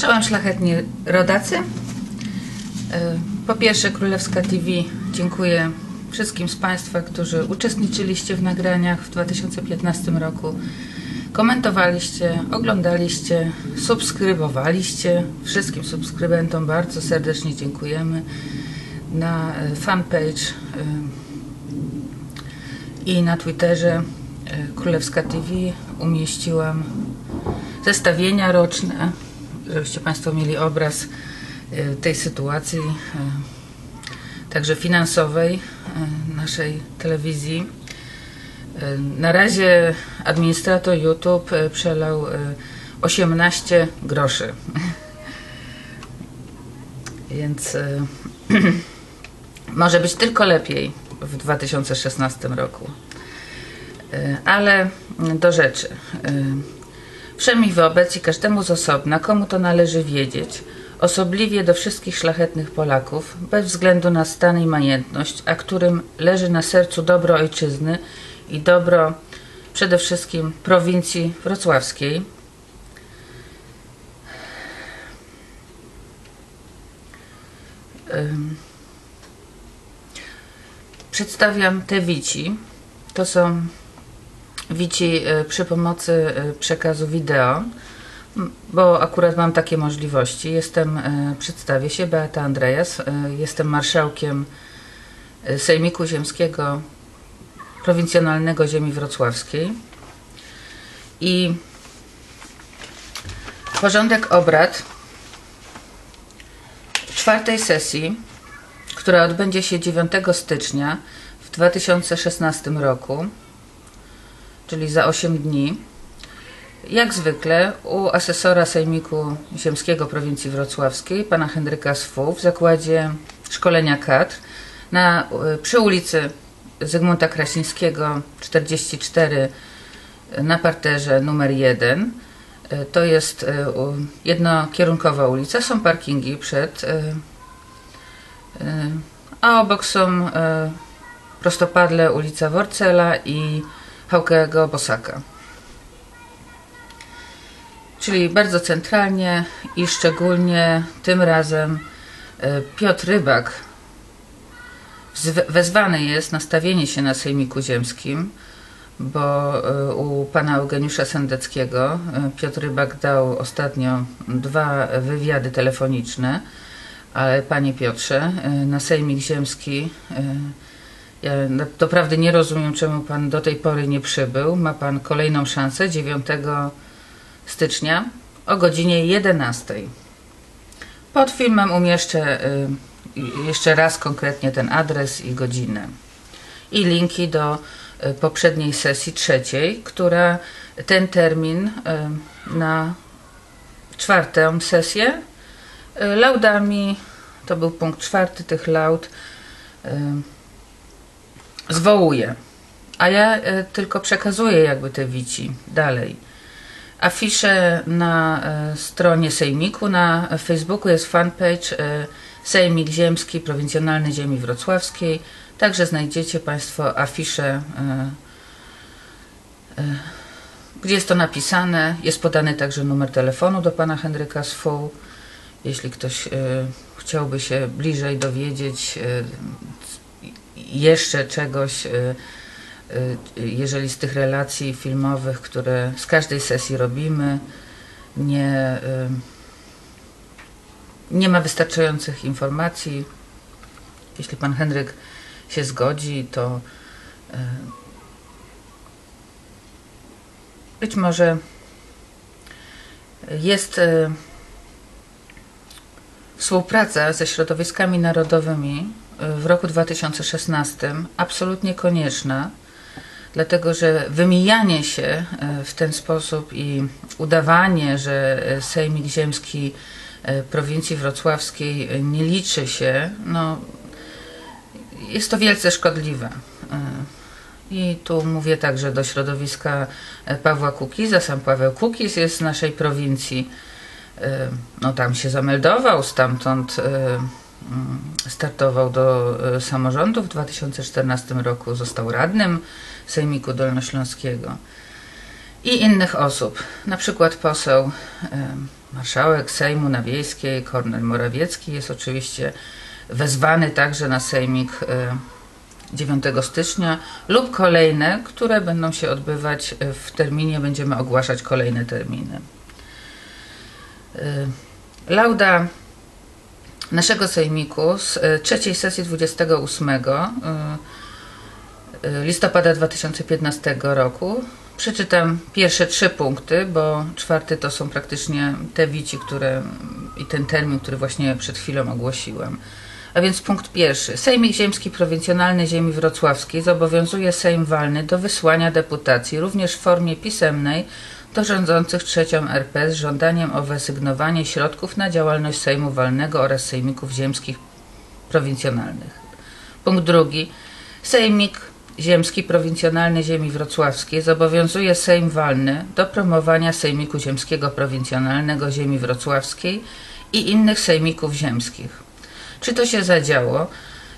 Czołem szlachetni rodacy. Po pierwsze, Królewska TV dziękuję wszystkim z Państwa, którzy uczestniczyliście w nagraniach w 2015 roku. Komentowaliście, oglądaliście, subskrybowaliście. Wszystkim subskrybentom bardzo serdecznie dziękujemy. Na fanpage i na Twitterze Królewska TV umieściłam zestawienia roczne, żebyście Państwo mieli obraz tej sytuacji, także finansowej naszej telewizji. Na razie administrator YouTube przelał 18 groszy. Więc może być tylko lepiej w 2016 roku. Ale do rzeczy. Wszem i wobec i każdemu z osobna, komu to należy wiedzieć, osobliwie do wszystkich szlachetnych Polaków, bez względu na stan i majętność, a którym leży na sercu dobro ojczyzny i dobro przede wszystkim prowincji wrocławskiej. Przedstawiam te wici. To są wici przy pomocy przekazu wideo, bo akurat mam takie możliwości. Przedstawię się, Beata Andrejas, jestem marszałkiem Sejmiku Ziemskiego Prowincjonalnego Ziemi Wrocławskiej i porządek obrad czwartej sesji, która odbędzie się 9 stycznia w 2016 roku, czyli za 8 dni, jak zwykle u asesora Sejmiku Ziemskiego Prowincji Wrocławskiej, pana Henryka Swół, w zakładzie szkolenia kadr przy ulicy Zygmunta Krasińskiego 44 na parterze numer 1. To jest jednokierunkowa ulica, są parkingi przed, a obok są prostopadle ulica Worcela i Pałkego Bosaka. Czyli bardzo centralnie i szczególnie tym razem Piotr Rybak wezwany jest na stawienie się na Sejmiku Ziemskim, bo u pana Eugeniusza Sendeckiego Piotr Rybak dał ostatnio 2 wywiady telefoniczne, ale panie Piotrze, na Sejmik Ziemski ja doprawdy nie rozumiem, czemu pan do tej pory nie przybył. Ma pan kolejną szansę 9 stycznia o godzinie 11. Pod filmem umieszczę jeszcze raz konkretnie ten adres i godzinę i linki do poprzedniej sesji trzeciej, która ten termin na czwartą sesję laudami, to był punkt 4 tych laud, zwołuje, a ja tylko przekazuję jakby te wici dalej. Afisze na stronie Sejmiku, na Facebooku jest fanpage Sejmik Ziemski Prowincjonalny Ziemi Wrocławskiej, także znajdziecie Państwo afisze, gdzie jest to napisane, jest podany także numer telefonu do pana Henryka Swół, jeśli ktoś chciałby się bliżej dowiedzieć jeszcze czegoś, jeżeli z tych relacji filmowych, które z każdej sesji robimy, nie ma wystarczających informacji. Jeśli pan Henryk się zgodzi, to być może jest współpraca ze środowiskami narodowymi w roku 2016 absolutnie konieczna, dlatego że wymijanie się w ten sposób i udawanie, że Sejmik Ziemski Prowincji Wrocławskiej nie liczy się, no, jest to wielce szkodliwe. I tu mówię także do środowiska Pawła Kukiza. Sam Paweł Kukiz jest z naszej prowincji. No, tam się zameldował, stamtąd startował do samorządu w 2014 roku, został radnym Sejmiku Dolnośląskiego i innych osób, na przykład poseł Marszałek Sejmu na Wiejskiej, Kornel Morawiecki, jest oczywiście wezwany także na sejmik 9 stycznia lub kolejne, które będą się odbywać w terminie, będziemy ogłaszać kolejne terminy. Lauda naszego sejmiku z trzeciej sesji 28 listopada 2015 roku. Przeczytam pierwsze 3 punkty, bo 4 to są praktycznie te wici, które i ten termin, który właśnie przed chwilą ogłosiłam. A więc punkt 1. Sejmik Ziemski Prowincjonalny Ziemi Wrocławskiej zobowiązuje Sejm Walny do wysłania deputacji, również w formie pisemnej, do rządzących III RP z żądaniem o wysygnowanie środków na działalność Sejmu Walnego oraz Sejmików Ziemskich Prowincjonalnych. Punkt 2. Sejmik Ziemski Prowincjonalny Ziemi Wrocławskiej zobowiązuje Sejm Walny do promowania Sejmiku Ziemskiego Prowincjonalnego Ziemi Wrocławskiej i innych sejmików ziemskich. Czy to się zadziało?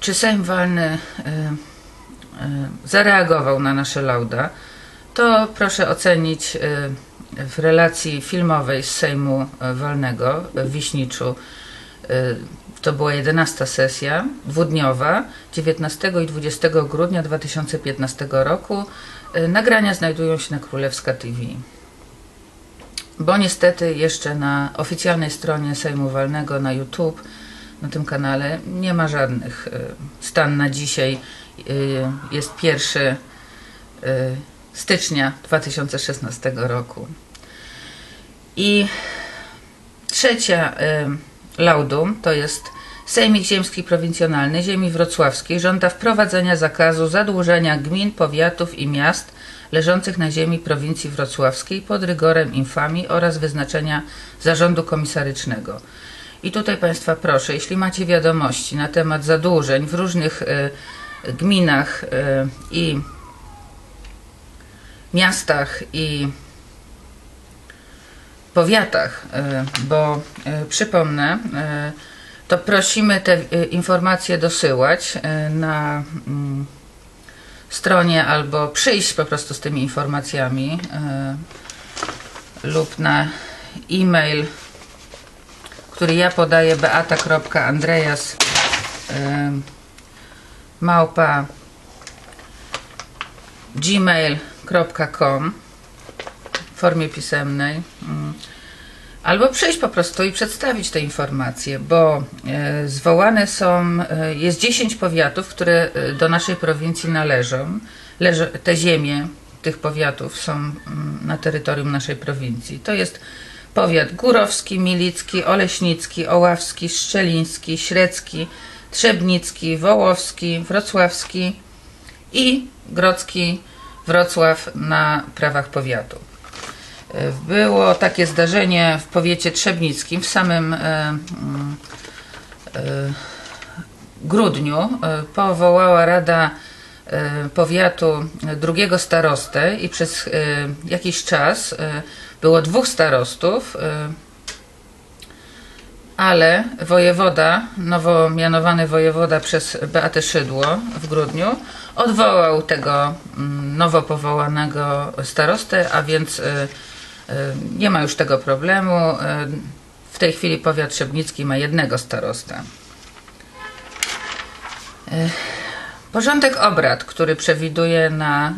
Czy Sejm Walny zareagował na nasze lauda? To proszę ocenić w relacji filmowej z Sejmu Walnego w Wiśniczu. To była 11. sesja dwudniowa 19 i 20 grudnia 2015 roku. Nagrania znajdują się na Królewska TV. Bo niestety jeszcze na oficjalnej stronie Sejmu Walnego na YouTube, na tym kanale, nie ma żadnych. Stan na dzisiaj jest 1 stycznia 2016 roku. I trzecia laudum to jest Sejmik Ziemski Prowincjonalny Ziemi Wrocławskiej żąda wprowadzenia zakazu zadłużenia gmin, powiatów i miast leżących na ziemi prowincji wrocławskiej pod rygorem infamii oraz wyznaczenia zarządu komisarycznego. I tutaj Państwa proszę, jeśli macie wiadomości na temat zadłużeń w różnych gminach i miastach i powiatach, bo przypomnę, to prosimy te informacje dosyłać na stronie albo przyjść po prostu z tymi informacjami lub na e-mail, który ja podaję, beata.andrejas@gmail.com w formie pisemnej, albo przyjść po prostu i przedstawić te informacje, bo zwołane są, jest 10 powiatów, które do naszej prowincji należą. Te ziemie tych powiatów są na terytorium naszej prowincji. To jest powiat Górowski, Milicki, Oleśnicki, Oławski, Szczeliński, Śrecki, Trzebnicki, Wołowski, Wrocławski i grocki Wrocław na prawach powiatu. Było takie zdarzenie w powiecie trzebnickim w samym grudniu. Powołała Rada Powiatu drugiego starostę i przez jakiś czas było 2 starostów, ale wojewoda, nowo mianowany wojewoda przez Beatę Szydło w grudniu, odwołał tego nowo powołanego starostę, a więc nie ma już tego problemu. W tej chwili powiat trzebnicki ma 1 starostę. Porządek obrad, który przewiduje na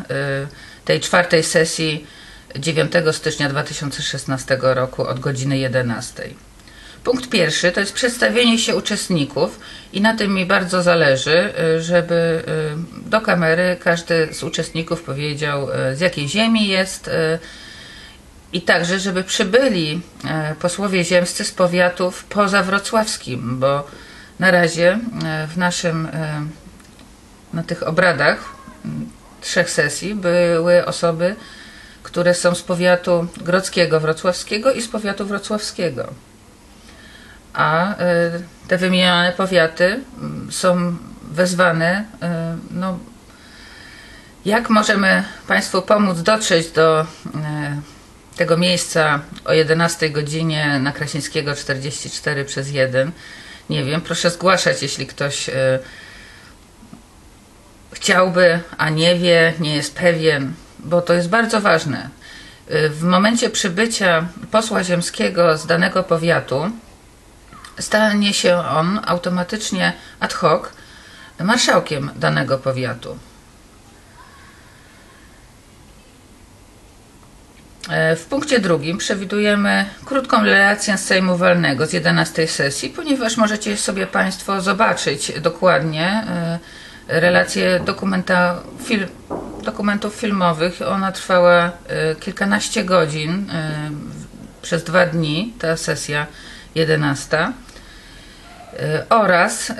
tej 4. sesji 9 stycznia 2016 roku od godziny 11. Punkt 1 to jest przedstawienie się uczestników i na tym mi bardzo zależy, żeby do kamery każdy z uczestników powiedział, z jakiej ziemi jest, i także żeby przybyli posłowie ziemscy z powiatów pozawrocławskim, bo na razie w na tych obradach 3 sesji były osoby, które są z powiatu grockiego wrocławskiego i z powiatu wrocławskiego. A te wymienione powiaty są wezwane, no, jak możemy Państwu pomóc dotrzeć do tego miejsca o 11 godzinie na Krasińskiego 44/1. Nie wiem, proszę zgłaszać, jeśli ktoś chciałby, a nie wie, nie jest pewien, bo to jest bardzo ważne. W momencie przybycia posła ziemskiego z danego powiatu stanie się on automatycznie ad hoc marszałkiem danego powiatu. W punkcie drugim przewidujemy krótką relację z Sejmu Walnego z 11 sesji, ponieważ możecie sobie Państwo zobaczyć dokładnie relację dokumentów filmowych. Ona trwała kilkanaście godzin, przez 2 dni, ta sesja 11, oraz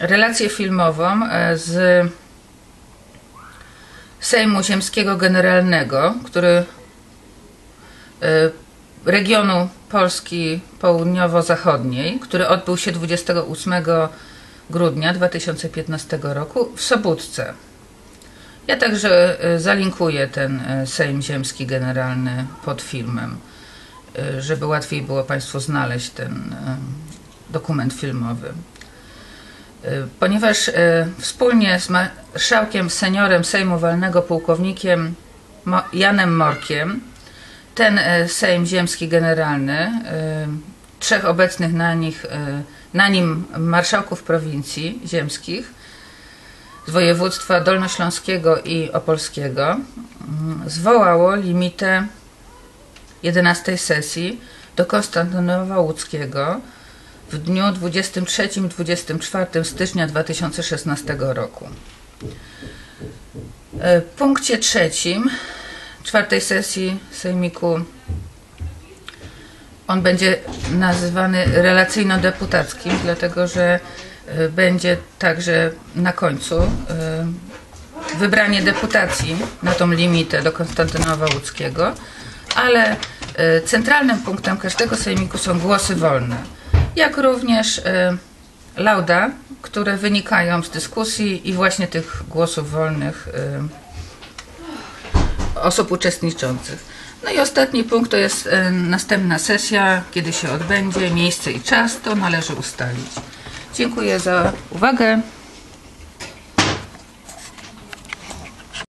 relację filmową z Sejmu Ziemskiego Generalnego, który regionu Polski Południowo-Zachodniej, który odbył się 28 grudnia 2015 roku w Sobótce. Ja także zalinkuję ten Sejm Ziemski Generalny pod filmem, żeby łatwiej było Państwu znaleźć ten dokument filmowy. Ponieważ wspólnie z marszałkiem seniorem Sejmu Walnego pułkownikiem Janem Morkiem ten Sejm Ziemski Generalny, 3 obecnych na nim marszałków prowincji ziemskich z województwa dolnośląskiego i opolskiego zwołało limitę 11 sesji do Konstantynowa Łódzkiego w dniu 23-24 stycznia 2016 roku. W punkcie trzecim, 4. sesji Sejmiku, on będzie nazywany relacyjno-deputackim, dlatego że będzie także na końcu wybranie deputacji na tą limitę do Konstantynowa Łódzkiego, ale centralnym punktem każdego Sejmiku są głosy wolne, jak również lauda, które wynikają z dyskusji i właśnie tych głosów wolnych osób uczestniczących. No i ostatni punkt to jest następna sesja, kiedy się odbędzie, miejsce i czas, to należy ustalić. Dziękuję za uwagę.